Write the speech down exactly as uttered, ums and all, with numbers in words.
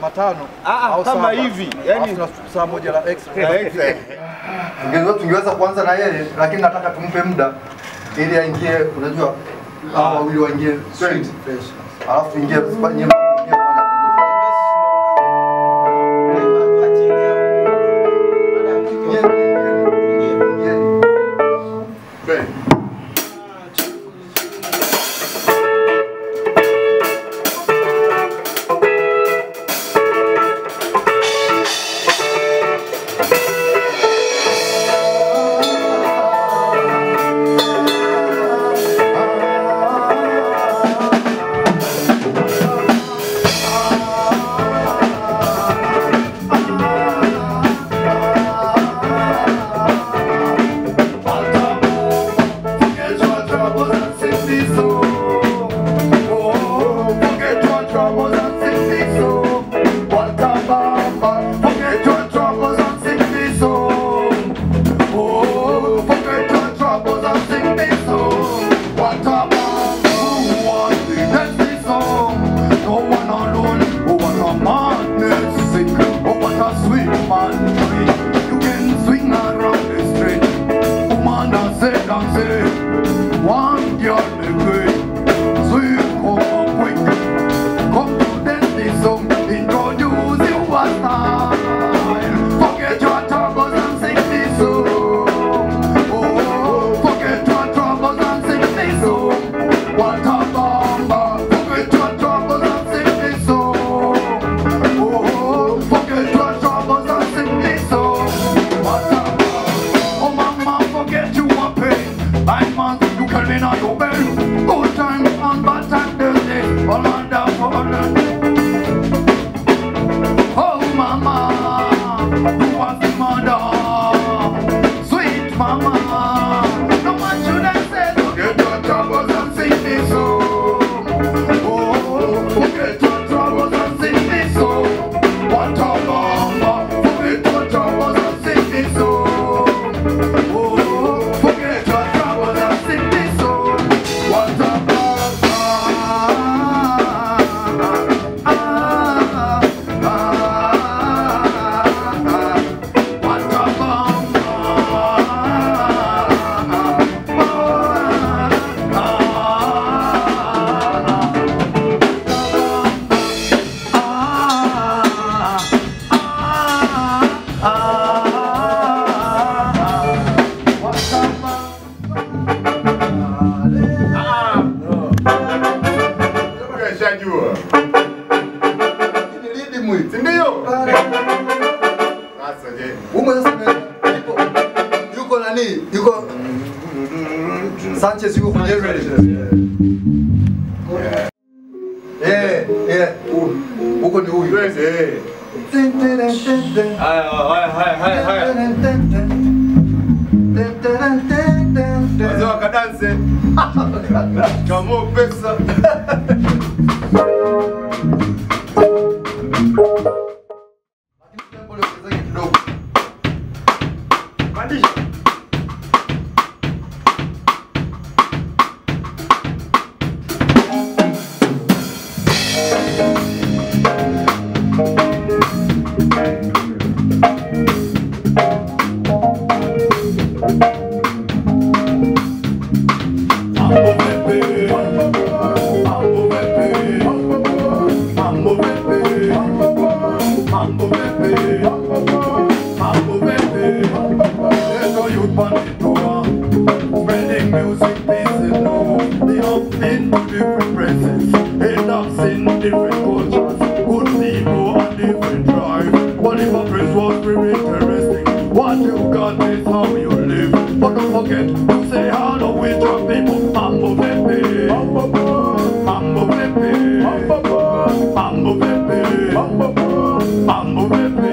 matano au kama hivi, yani saa moja la express. Tungeweza tungeweza kuanza na yeye, lakini nataka tumpe muda ili aingie, unajua hawa wawili waingie straight fresh. Alafu tuingie kwenye Mambo Pepe, Mambo Pepe, Mambo Pepe.